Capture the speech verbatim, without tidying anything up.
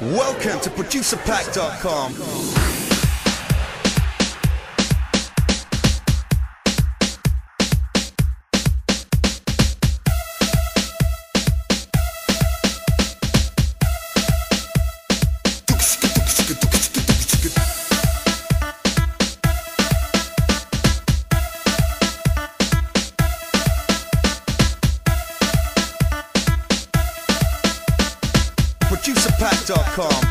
Welcome to producer pack dot com. producer pack dot com